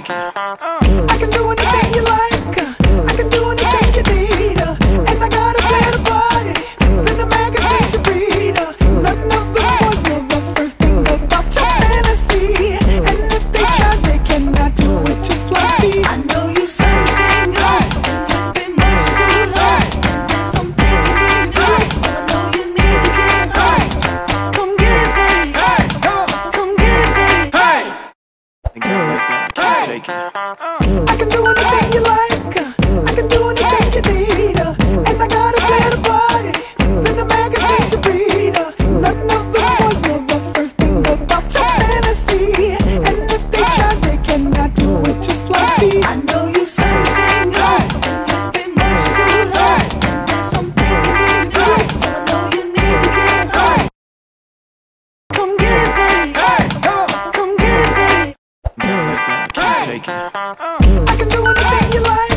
take it. I can do anything you like. I can do anything you need. And I got a better body than the magazines you read. None of the boys know the first thing about your fantasy. And if they try, they cannot do it just like me. I know you say you've been good. It's been much too long. Some things have been good. So I know you need to get hurt. Come get it, baby. Come get it, baby. Hey! The girl like that, I can't take it. I can do anything you like. I can do anything you need, and I got a better body than the magazines you read. None of the boys know the first thing about your fantasy, and if they try, they cannot do it just like me. I know you say you've been hurt, it's been much too long. Some things have been good, so I know you need to get hurt. Come get it, baby. Come get it, baby. Girl like that, I can't take it. I can do anything you like.